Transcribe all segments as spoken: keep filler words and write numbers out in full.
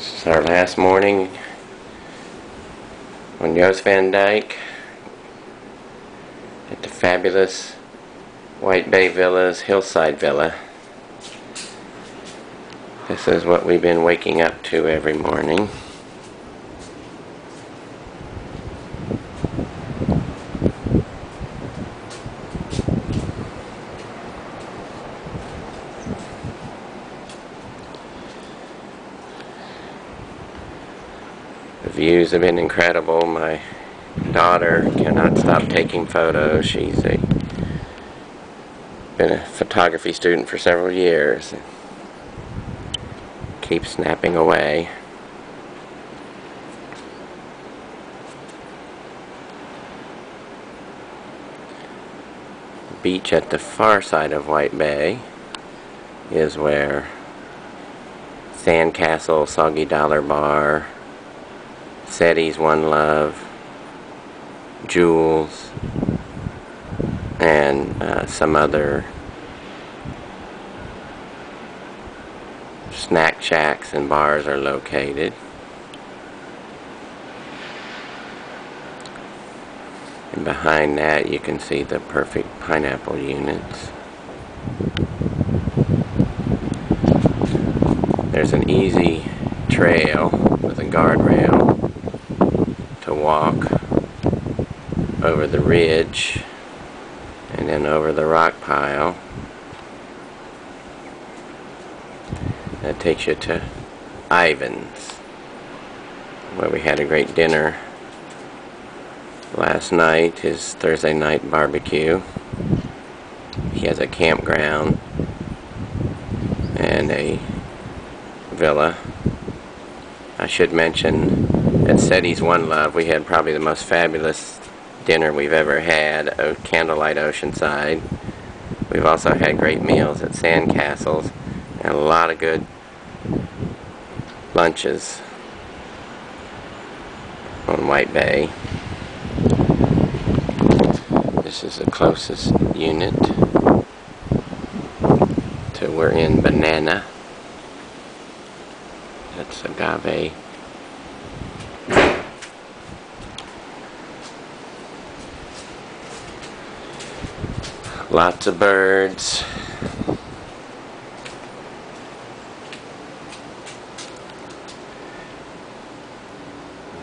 This is our last morning on Jost Van Dyke at the fabulous White Bay Villas Hillside Villa. This is what we've been waking up to every morning. The views have been incredible. My daughter cannot stop taking photos. She's a, been a photography student for several years. Keeps snapping away. The beach at the far side of White Bay is where Sandcastle, Soggy Dollar Bar, SETI's, One Love, Jules, and uh, some other snack shacks and bars are located. And behind that you can see the Perfect Pineapple units. There's an easy trail with a guardrail to walk over the ridge and then over the rock pile. That takes you to Ivan's, where we had a great dinner last night, his Thursday night barbecue. He has a campground and a villa. I should mention at SETI's One Love, we had probably the most fabulous dinner we've ever had, o candlelight oceanside. We've also had great meals at Sandcastles and a lot of good lunches on White Bay. This is the closest unit to we're in Banana. That's Agave. Lots of birds.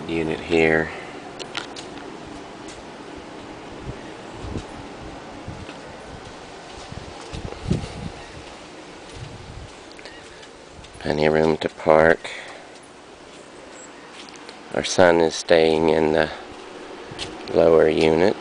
Unit here. Plenty of room to park. Our son is staying in the lower unit.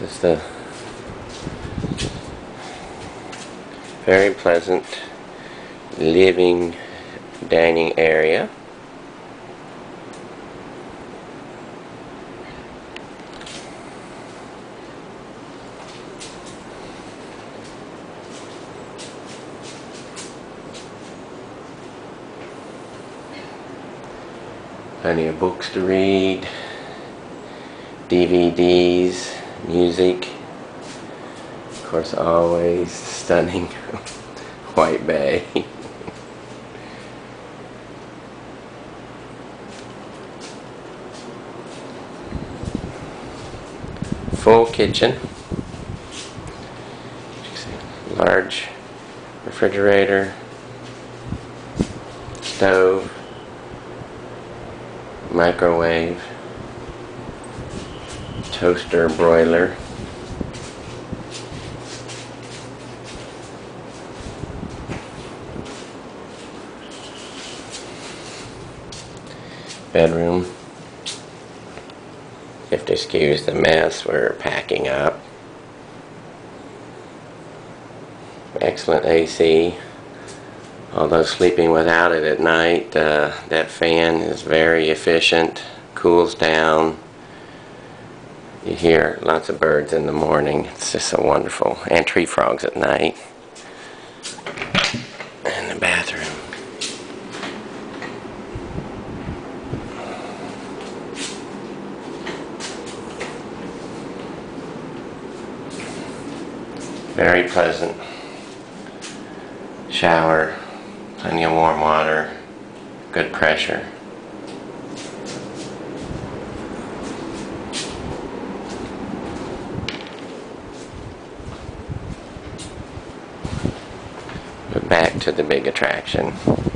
This is the very pleasant living dining area. Plenty of books to read, D V Ds, music, of course, always stunning White Bay. Full kitchen, large refrigerator, stove, microwave, toaster, broiler. Bedroom. You have to excuse the mess, we're packing up. Excellent A C Although sleeping without it at night, uh, that fan is very efficient, cools down. You hear lots of birds in the morning. It's just so wonderful. And tree frogs at night. And the bathroom. Very pleasant shower. Plenty of warm water, good pressure. But back to the big attraction.